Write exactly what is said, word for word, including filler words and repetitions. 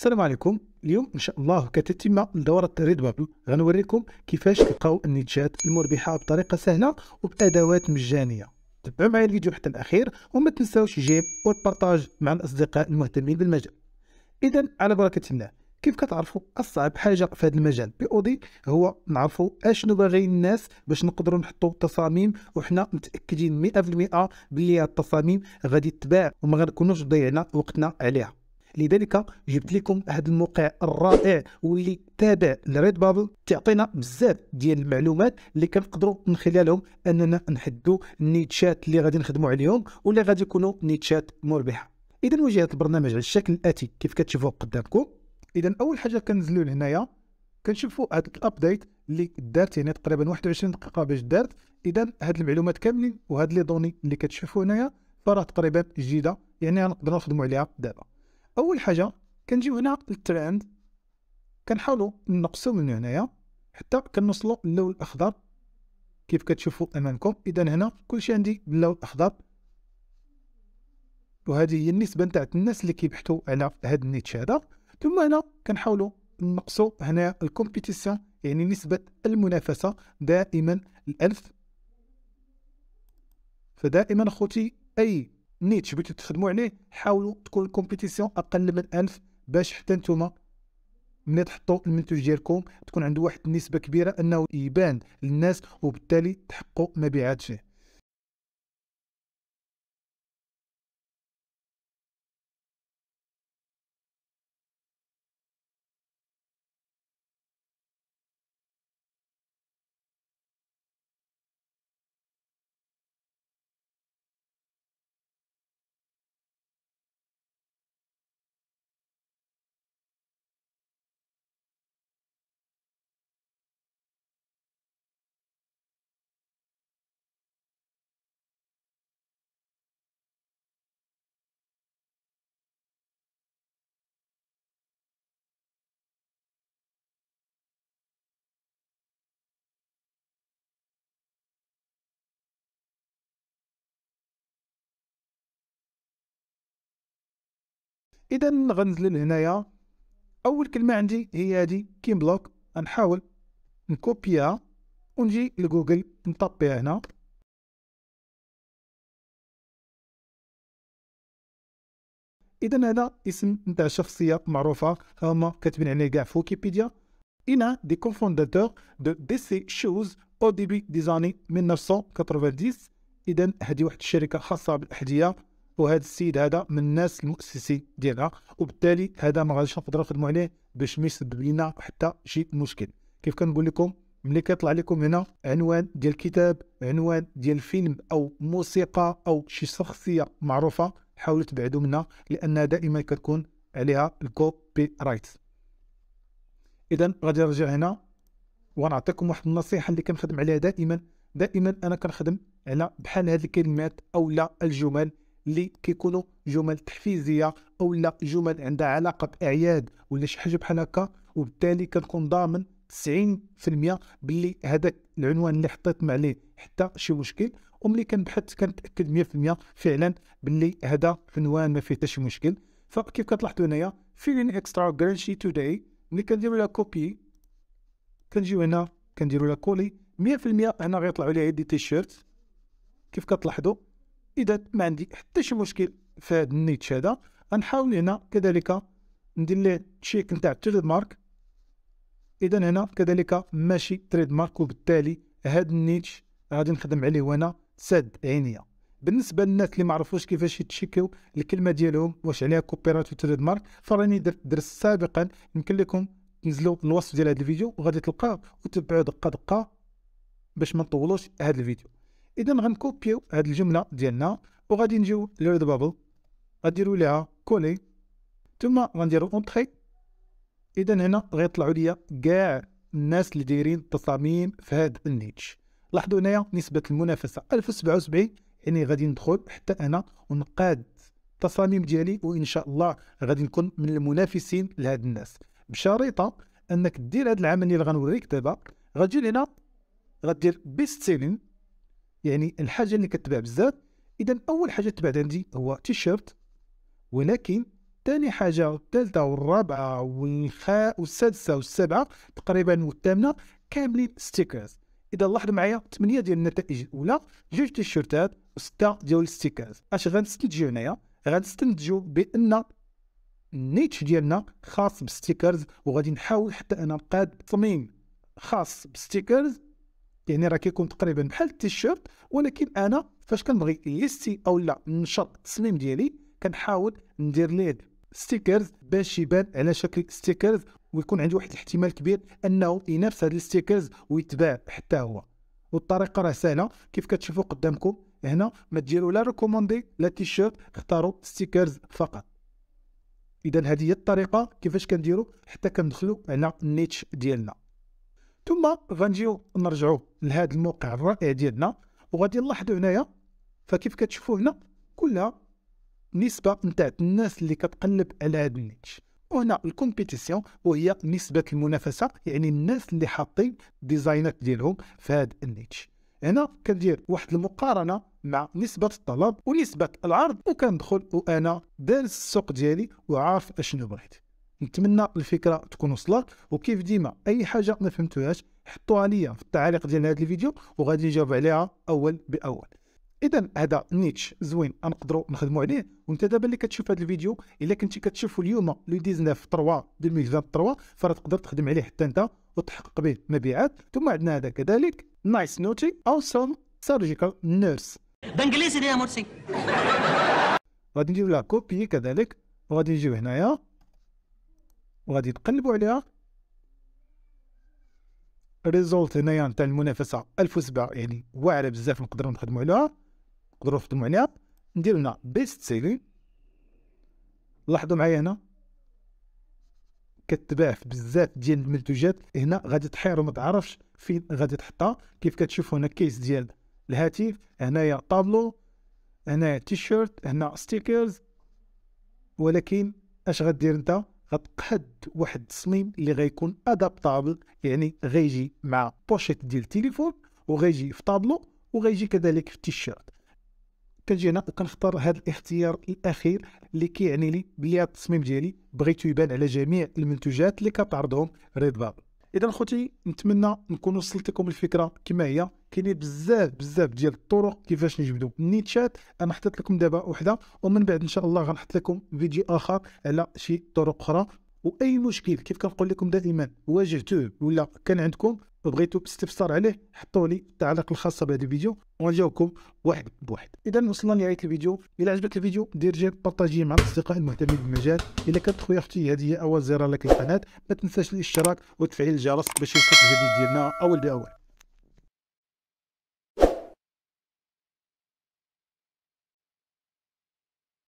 السلام عليكم. اليوم ان شاء الله كتتمه لدوره ريدبابل غنوريكم كيفاش تلقاو النيتشات المربحه بطريقه سهله وبادوات مجانيه. تابعوا معايا الفيديو حتى الاخير وما تنساوش الجيم والبارطاج مع الاصدقاء المهتمين بالمجال. اذا على بركه الله، كيف كتعرفوا اصعب حاجه في هذا المجال بي او دي هو نعرفوا اشنو باغي الناس باش نقدروا نحطوا التصاميم، وحنا متاكدين مئة بالمئة بلي التصاميم غادي تباع وما غنكونوش ضيعنا وقتنا عليها. لذلك جبت لكم هذا الموقع الرائع واللي تابع لريد بابل، تعطينا بزاف ديال المعلومات اللي كنقدروا من خلالهم اننا نحددوا النيتشات اللي غادي نخدموا عليهم واللي غادي يكونوا نيتشات مربحه. اذا واجهه البرنامج على الشكل الاتي كيف كتشوفوه قدامكم. اذا اول حاجه كنزلوا لهنايا كنشوفوا هذا الابديت اللي دارت هنا تقريبا واحد وعشرين دقيقه باش دارت. اذا هاد المعلومات كاملين وهاد لي دوني اللي كتشوفوا هنايا فراه تقريبا جديده، يعني غنقدروا نخدموا عليها دابا. اول حاجه كنجيو هنا للترند، كنحاولوا نقصوا من هنايا حتى كنوصلوا للون الاخضر كيف كتشوفوا امامكم. اذا هنا كلشي عندي باللون الاخضر، وهذه هي النسبه نتاع الناس اللي كيبحثوا على هذا النيتش هذا. ثم هنا كنحاولوا نقصوا هنا الكومبيتيسيون، يعني نسبه المنافسه دائما الالف. فدائما اخوتي اي نيتش بغيتو تخدموا عليه حاولوا تكون الكومبيتيسيون اقل من ألف باش حتى نتوما ملي تحطوا المنتوج ديالكم تكون عنده واحد النسبه كبيره انه يبان للناس وبالتالي تحققوا مبيعات فيه. اذا غنزل لهنايا اول كلمه عندي هي هذه كيم بلوك، غنحاول نكوبيها ونجي لجوجل نطبيها هنا. اذا هذا اسم نتاع شخصيه معروفه هما كاتبين عليه كاع في ويكيبيديا، انا دي كونفونداتور دو دي سي شوز او ديبي دي زاني ألف وتسعمئة وتسعة وتسعين. اذا هذه واحد الشركه خاصه بالاحذيه، وهذا السيد هذا من الناس المؤسسين ديالها، وبالتالي هذا ما غاديش نقدروا نخدموا عليه باش ما يسبب لنا حتى شي مشكل. كيف كنقول لكم ملي كيطلع لكم هنا عنوان ديال كتاب، عنوان ديال فيلم او موسيقى او شي شخصيه معروفه، حاولوا تبعدوا منها لان دائما كتكون عليها الكوبي رايت. اذا غادي نرجع هنا ونعطيكم واحد النصيحه اللي كنخدم عليها دائما دائما. انا كنخدم على بحال هذه الكلمات او لا الجمل اللي كيكونوا جمل تحفيزيه او لا جمل عندها علاقه باعياد ولا شي حاجه بحال هكا، وبالتالي كنكون ضامن تسعين في المئة باللي هذاك العنوان اللي حطيت ما عليه حتى شي مشكل، وملي كنبحث كنتاكد مئة في المئة فعلا باللي هذا العنوان ما فيه حتى شي مشكل. فكيف كتلاحظوا هنايا فيلين اكسترا غرانشي توداي، ملي كنديروا لها كوبي كنجيو هنا كنديروا لها كولي مئة في المئة هنا غيطلعوا لي هاد التيشيرت كيف كتلاحظوا. اذا ما عندي حتى شي مشكل في هذا النيتش هذا. غنحاول هنا كذلك ندير ليه تشيك نتاع تريد مارك، اذا هنا كذلك ماشي تريد مارك، وبالتالي هذا النيتش غادي نخدم عليه وانا سد عينيا. بالنسبه للناس اللي ما عرفوش كيفاش يتشيكيو الكلمه ديالهم واش عليها كوبيرايت وتريد مارك، فراني درت درس سابقا يمكن لكم تنزلوا الوصف ديال هذا الفيديو وغادي تلقاه وتبعوا دقه دقه باش ما نطولوش هذا الفيديو. اذا غنكوبيو هاد الجمله ديالنا وغادي نجيو لريد بابل، غنديروا ليها كولي ثم غنديروا اونتري. اذا هنا غيطلعوا ليا كاع الناس اللي دايرين التصاميم في هاد النيتش. لاحظوا هنايا نسبه المنافسه ألف وسبعة وسبعين، يعني غادي ندخل حتى انا ونقاد التصاميم ديالي وان شاء الله غادي نكون من المنافسين لهاد الناس، بشريطه انك دير هاد العمليه اللي غنوريك دابا. غتجي لهنا غدير بيست سيلين، يعني الحاجه اللي كتباع بزاف. اذا اول حاجه تباع عندي هو تيشيرت، ولكن ثاني حاجه والثالثه والرابعه والسادسه والسابعه تقريبا والثامنه كاملين ستيكرز. اذا لاحظوا معايا ثمانية ديال النتائج الاولى، جوج تيشيرتات وسته ديال الستيكرز. اش غنستنتجو هنايا؟ غنستنتجو بان النيتش ديالنا خاص بالستيكرز، وغادي نحاول حتى انا نقاد تصميم خاص بالستيكرز. يعني راه كيكون تقريبا بحال التيشيرت، ولكن انا فاش كنبغي ليستي او لا نشر التصميم ديالي كنحاول ندير ليه ستيكرز باش يبان على شكل ستيكرز، ويكون عندي واحد الاحتمال كبير انه ينافس هاد الستيكرز ويتباع حتى هو. والطريقه راه سهله كيف كتشوفوا قدامكم هنا، ما ديروا لا ريكوموندي لا تيشيرت، اختاروا ستيكرز فقط. اذا هذه هي الطريقه كيفاش كنديروا حتى كندخلوا على النيتش ديالنا. ثم غنجيو نرجعوا لهذا الموقع الرائع ديالنا، وغادي نلاحظوا هنايا فكيف كتشوفوا هنا كلها نسبه نتاع الناس اللي كتقلب على هذا النيتش. وهنا الكومبيتيسيون وهي نسبه المنافسه، يعني الناس اللي حاطين ديزاينات ديالهم في هذا النيتش. هنا كندير واحد المقارنه مع نسبه الطلب ونسبه العرض، وكندخل وانا دارس السوق ديالي وعارف اشنو بغيت. نتمنى الفكره تكون وصلت، وكيف ديما اي حاجه ما فهمتوهاش حطوها ليا في التعليق ديال هذا الفيديو وغادي نجاوب عليها اول باول. اذا هذا نيتش زوين نقدروا نخدموا عليه. وانت دابا اللي كتشوف هذا الفيديو، الا كنتي كتشوفوا اليوم لو تسعة ثلاثة ألفين وثلاثة وعشرين فراه تقدر تخدم عليه حتى انت وتحقق به مبيعات. ثم عندنا هذا كذلك نايس نوتي اوسم سيرجيكال نيرس بالانجليزي ديال موتسي، غادي نديروا لها كوبي كذلك، وغادي نجيو هنايا وغادي نقلبوا عليها. ريزولت هنايا نتاع المنافسه ألف وسبعة، يعني واعره بزاف نقدروا نخدموا عليها، نقدروا نخدموا عليها. ندير لنا بيست سيلين، لاحظوا معايا هنا كتباع في بزاف ديال المنتوجات. هنا غادي تحير وما تعرفش فين غادي تحطها. كيف كتشوفوا هنا كيس ديال الهاتف، هنايا طابلو، هنايا تيشيرت، هنا ستيكرز. ولكن اش غدير انت؟ غتقاد واحد التصميم اللي غيكون ادابتابل، يعني غيجي مع بوشيت ديال التليفون وغيجي في طابلو وغيجي كذلك في التيشيرت. كنجي هنا وكنختار هذا الاختيار الاخير اللي كيعني لي بلي التصميم ديالي بغيتو يبان على جميع المنتوجات اللي كتعرضهم ريدبابل. اذا خوتي نتمنى نكون وصلت لكم الفكره كما هي. كاينين بزاف بزاف ديال الطرق كيفاش نجبدوا النيتشات، انا حطيت لكم دابا وحده، ومن بعد ان شاء الله غنحط لكم فيديو اخر على شي طرق اخرى. واي مشكل كيف كنقول لكم دائما واجهتوه ولا كان عندكم وبغيتوا باستفسار عليه، حطوا لي التعليق الخاصه بهذا الفيديو ونجاوبكم واحد بواحد. اذا وصلنا لنهايه الفيديو. الا عجبك الفيديو دير جيم بارطاجيه مع الاصدقاء المهتمين بالمجال. الا كانت خويا اختي هذه هي اول زياره لك القناه، ما تنساش الاشتراك وتفعيل الجرس باش يوصلك الجديد ديالنا اول باول.